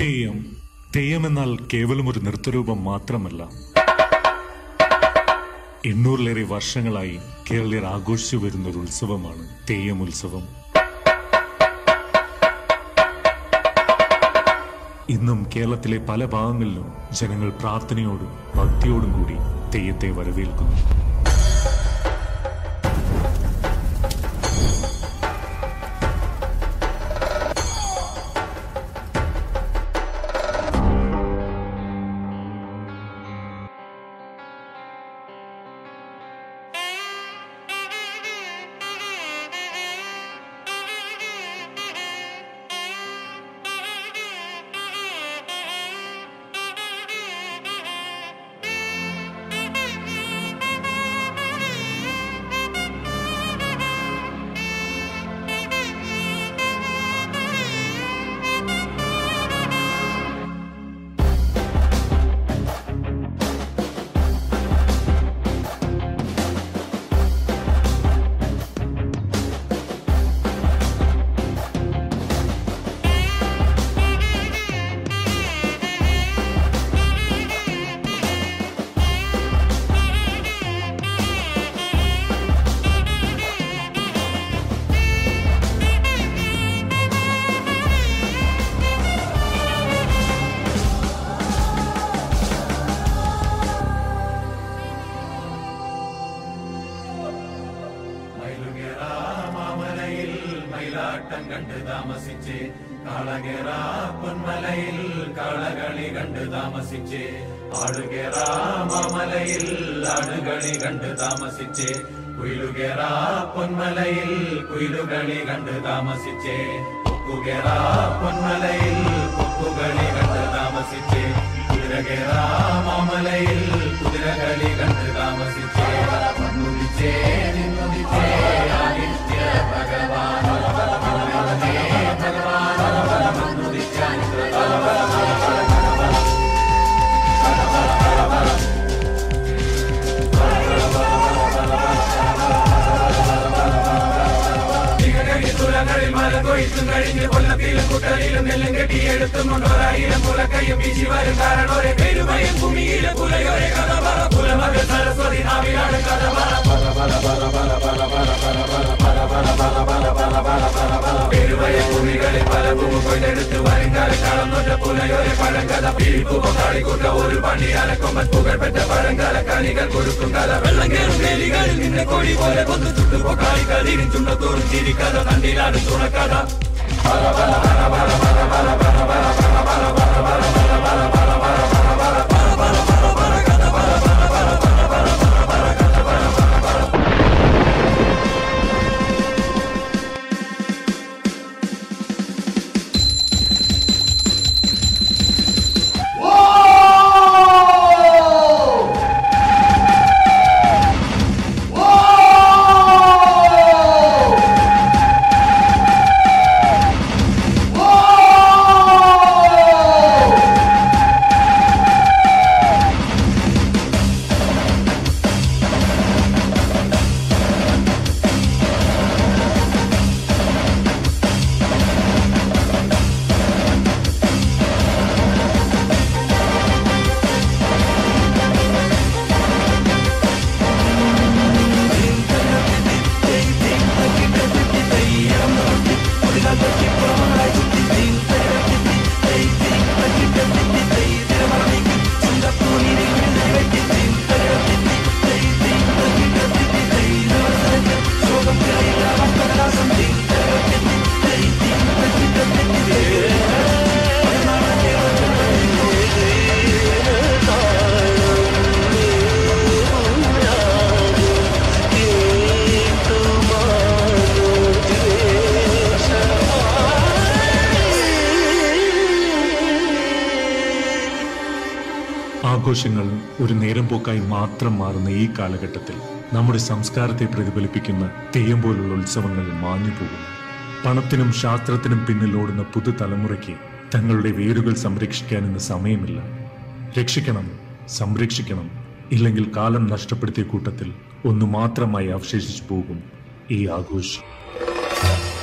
തെയ്യം തെയ്യം എന്നാൽ കേവലം ഒരു നൃത്തരൂപം മാത്രമല്ല. 800-ലേറെ വർഷങ്ങളായി കേരളീയർ ആഘോഷിച്ചു വരുന്ന ഒരു ഉത്സവമാണ് തെയ്യം ഉത്സവം. ഇന്നും കേരളത്തിലെ പല ഭാഗങ്ങളിലും ജനങ്ങൾ പ്രാർത്ഥനയോടും ഭക്തിയോടും കൂടി തെയ്യത്തെ വരവേൽക്കുന്നു. ആഘോഷങ്ങൾ ഒരു നേരം പോക്കായി മാത്രം മാറുന്ന ഈ കാലഘട്ടത്തിൽ നമ്മുടെ സംസ്കാരത്തെ പ്രതിഫലിപ്പിക്കുന്ന തെയ്യം പോലുള്ള ഉത്സവങ്ങൾ മാഞ്ഞു പോകും. പണത്തിനും ശാസ്ത്രത്തിനും പിന്നിലോടുന്ന പുതുതലമുറയ്ക്ക് തങ്ങളുടെ വേരുകൾ സംരക്ഷിക്കാനെന്ന സമയമില്ല. രക്ഷിക്കണം, സംരക്ഷിക്കണം. ഇല്ലെങ്കിൽ കാലം നഷ്ടപ്പെടുത്തിയ കൂട്ടത്തിൽ ഒന്നു മാത്രമായി അവശേഷിച്ചു പോകും ഈ ആഘോഷം.